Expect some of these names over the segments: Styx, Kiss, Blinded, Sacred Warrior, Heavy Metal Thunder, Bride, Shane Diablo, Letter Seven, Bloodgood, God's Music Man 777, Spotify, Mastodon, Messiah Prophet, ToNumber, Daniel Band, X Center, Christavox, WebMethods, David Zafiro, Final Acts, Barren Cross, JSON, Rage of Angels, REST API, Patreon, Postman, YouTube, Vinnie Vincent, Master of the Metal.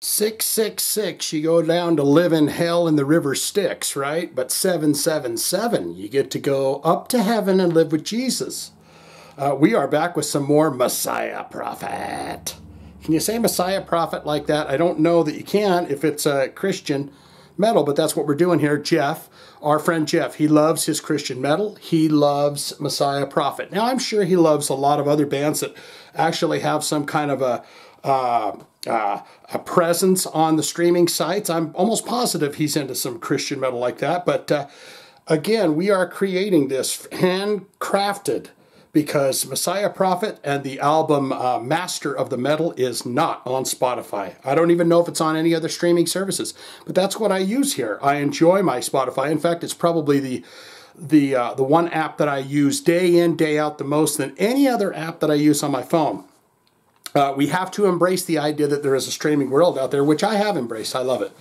666, you go down to live in hell in the river Styx, right? But 777, you get to go up to heaven and live with Jesus. We are back with some more Messiah Prophet. Can you say Messiah Prophet like that? I don't know that you can if it's a Christian metal, but that's what we're doing here. Jeff, our friend Jeff, he loves his Christian metal. He loves Messiah Prophet. Now, I'm sure he loves a lot of other bands that actually have some kind of a presence on the streaming sites. I'm almost positive he's into some Christian metal like that. But again, we are creating this handcrafted because Messiah Prophet and the album Master of the Metal is not on Spotify. I don't even know if it's on any other streaming services, but that's what I use here. I enjoy my Spotify. In fact, it's probably the one app that I use day in, day out the most than any other app that I use on my phone. We have to embrace the idea that there is a streaming world out there, which I have embraced. I love it.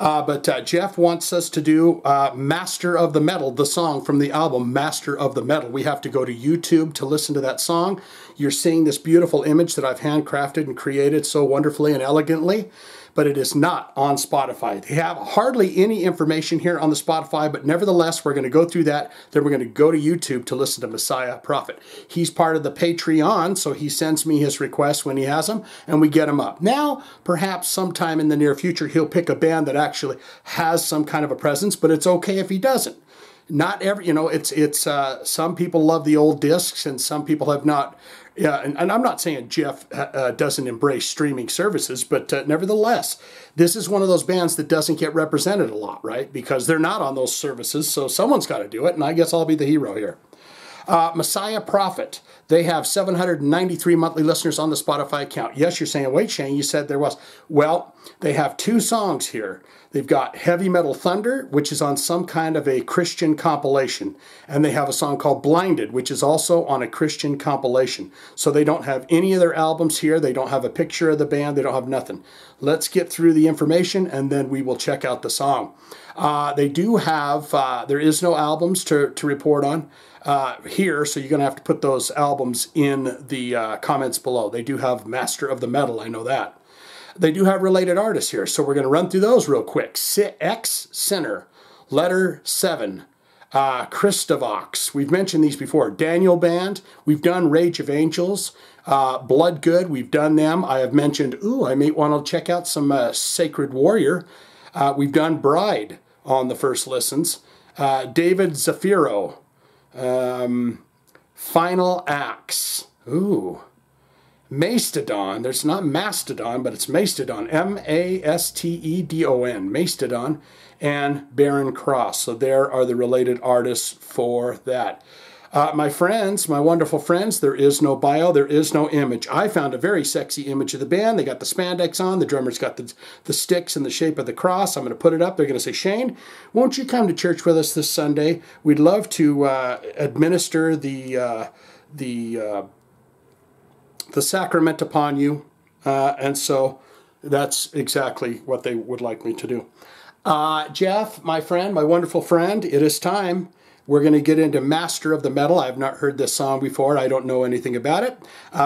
But Jeff wants us to do Master of the Metal, the song from the album Master of the Metal. We have to go to YouTube to listen to that song. You're seeing this beautiful image that I've handcrafted and created so wonderfully and elegantly, but it is not on Spotify. They have hardly any information here on the Spotify, but nevertheless, we're going to go through that. Then we're going to go to YouTube to listen to Messiah Prophet. He's part of the Patreon, so he sends me his requests when he has them, and we get them up. Now, perhaps sometime in the near future, he'll pick a band that actually has some kind of a presence, but it's okay if he doesn't. Not every, you know, it's some people love the old discs and some people have not. Yeah, and I'm not saying Jeff doesn't embrace streaming services, but nevertheless, this is one of those bands that doesn't get represented a lot, right? Because they're not on those services, so someone's got to do it, and I guess I'll be the hero here. Messiah Prophet, they have 793 monthly listeners on the Spotify account. Yes, you're saying, wait, Shane, you said there was. Well, they have two songs here. They've got Heavy Metal Thunder, which is on some kind of a Christian compilation. And they have a song called Blinded, which is also on a Christian compilation. So they don't have any of their albums here. They don't have a picture of the band. They don't have nothing. Let's get through the information and then we will check out the song. They do have, there is no albums to report on here. So you're going to have to put those albums in the comments below. They do have Master of the Metal. I know that. They do have related artists here, so we're going to run through those real quick. X Center, Letter Seven, Christavox. We've mentioned these before. Daniel Band. We've done Rage of Angels. Bloodgood. We've done them. I have mentioned, ooh, I may want to check out some Sacred Warrior. We've done Bride on the first listens. David Zafiro. Final Acts. Ooh. Mastodon, there's not Mastodon, but it's Mastodon, M-A-S-T-E-D-O-N, Mastodon, and Barren Cross. So there are the related artists for that. My friends, my wonderful friends, there is no bio, there is no image. I found a very sexy image of the band. They got the spandex on, the drummer's got the sticks in the shape of the cross. I'm going to put it up. They're going to say, Shane, won't you come to church with us this Sunday? We'd love to administer the sacrament upon you, and so that's exactly what they would like me to do. Jeff, my friend, my wonderful friend, it is time. We're going to get into Master of the Metal. I have not heard this song before. I don't know anything about it.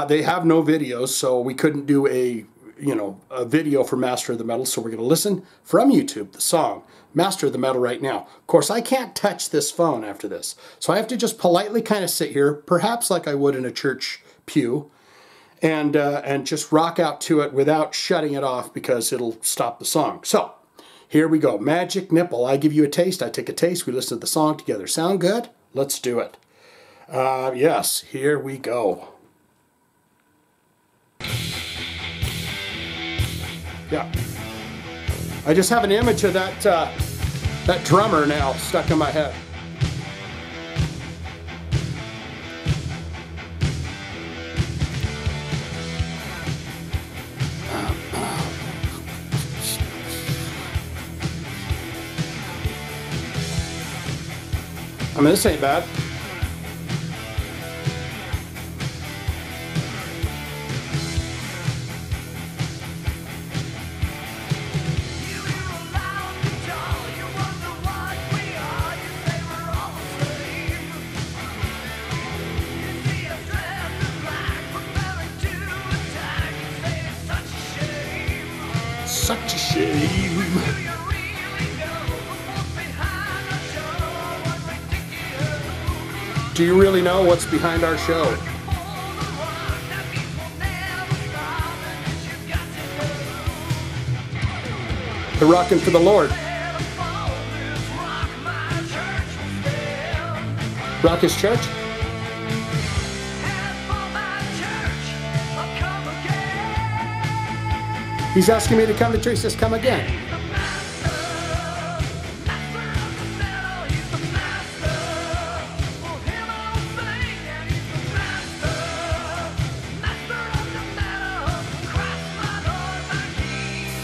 They have no videos, so we couldn't do a video for Master of the Metal, so we're going to listen from YouTube, the song, Master of the Metal right now. Of course, I can't touch this phone after this, so I have to just politely kind of sit here, perhaps like I would in a church pew, and just rock out to it without shutting it off because it'll stop the song. So, here we go. Magic Nipple. I give you a taste. I take a taste. We listen to the song together. Sound good? Let's do it. Yes, here we go. Yeah. I just have an image of that, that drummer now stuck in my head. I mean, this ain't bad. such a shame. Do you really know what's behind our show? They're rocking for the Lord. Rock his church? He's asking me to come to church. He says, come again.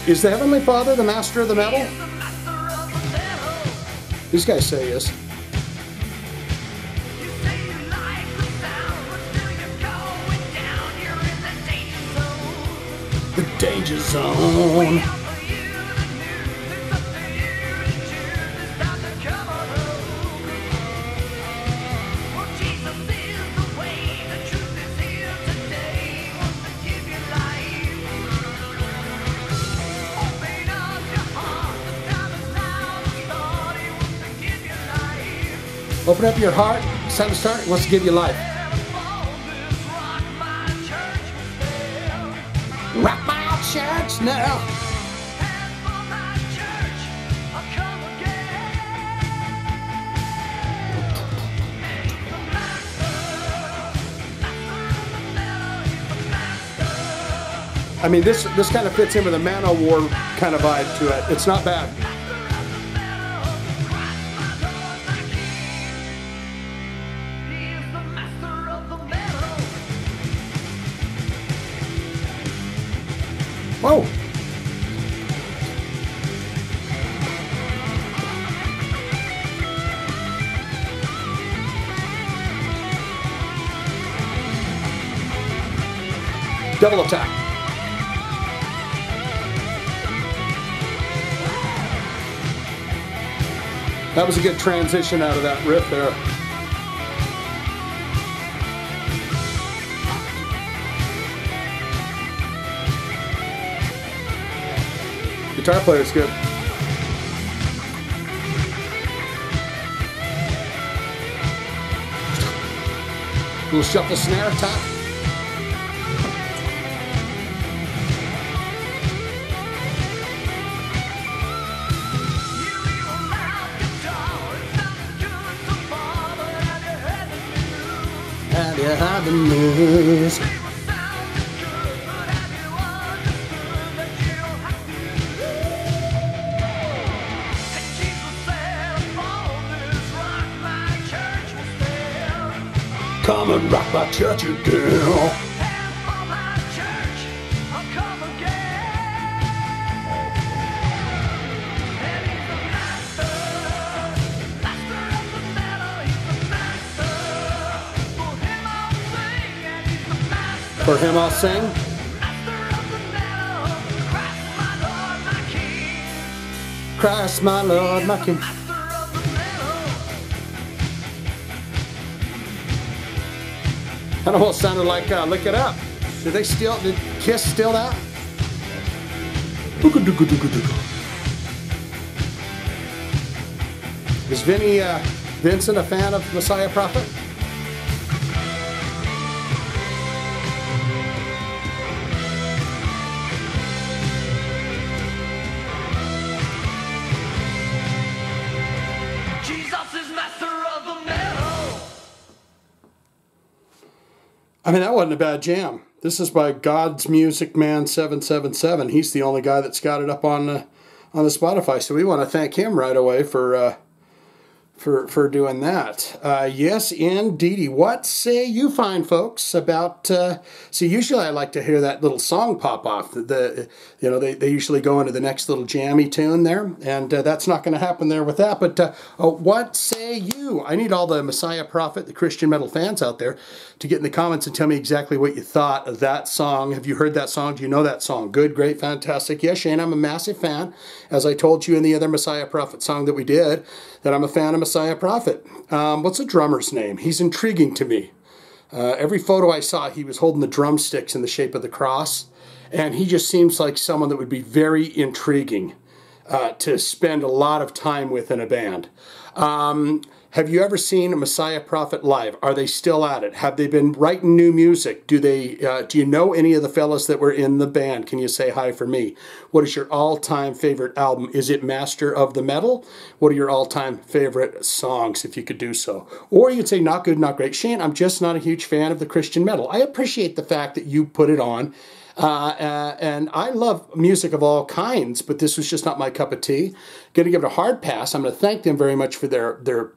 Is the Heavenly Father the Master of the Metal? These guys say he is. The danger zone. Open up your heart. It's time to start. He wants to give you life. Rock my church now. I mean, this kind of fits in with a Man-O-War kind of vibe to it. It's not bad. Whoa! Double attack. That was a good transition out of that riff there. Guitar player's good. Little shuffle snare top. Have you heard the news? Come and rock my church again. For him I'll sing. Christ my Lord, my King. That almost sounded like "Lick It Up." Did Kiss steal that? Is Vinnie Vincent a fan of Messiah Prophet? I mean, that wasn't a bad jam. This is by God's Music Man 777. He's the only guy that's got it up on the Spotify, so we want to thank him right away for doing that. Yes, indeedy. What say you fine folks about? See, usually I like to hear that little song pop off. They usually go into the next little jammy tune there, and that's not going to happen there with that. But what say you? I need all the Messiah Prophet, the Christian metal fans out there, to get in the comments and tell me exactly what you thought of that song. Have you heard that song? Do you know that song? Good, great, fantastic. Yes, Shane, I'm a massive fan. As I told you in the other Messiah Prophet song that we did, that I'm a fan of Messiah Prophet. What's a drummer's name? He's intriguing to me. Every photo I saw, he was holding the drumsticks in the shape of the cross. and he just seems like someone that would be very intriguing to spend a lot of time with in a band. Have you ever seen a Messiah Prophet live? Are they still at it? Have they been writing new music? Do they? Do you know any of the fellas that were in the band? Can you say hi for me? What is your all-time favorite album? Is it Master of the Metal? What are your all-time favorite songs, if you could do so? Or you could say, not good, not great. Shane, I'm just not a huge fan of the Christian metal. I appreciate the fact that you put it on. And I love music of all kinds, but this was just not my cup of tea. Going to give it a hard pass. I'm going to thank them very much for their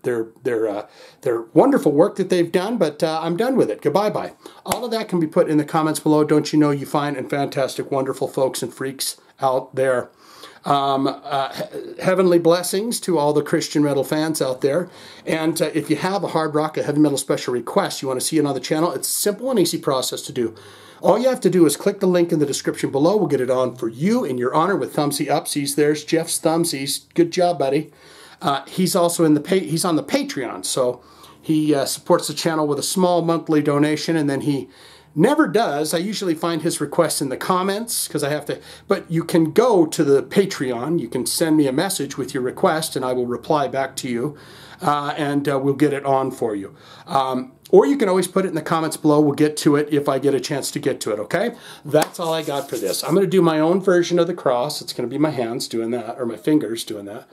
wonderful work that they've done, but I'm done with it. Goodbye, bye. All of that can be put in the comments below. Don't you know you fine and fantastic, wonderful folks and freaks out there. Heavenly blessings to all the Christian metal fans out there. And if you have a hard rock, a heavy metal special request, you want to see it on the channel, it's a simple and easy process to do. All you have to do is click the link in the description below. We'll get it on for you in your honor with thumbsy upsies. There's Jeff's thumbsies. Good job, buddy. He's also in the he's on the Patreon, so he supports the channel with a small monthly donation, and then he never does. I usually find his requests in the comments because I have to. But you can go to the Patreon. You can send me a message with your request, and I will reply back to you, and we'll get it on for you. Or you can always put it in the comments below. We'll get to it if I get a chance to get to it, okay? That's all I got for this. I'm going to do my own version of the cross. It's going to be my hands doing that, or my fingers doing that.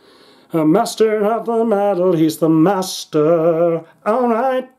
A master of the metal, he's the master. All right.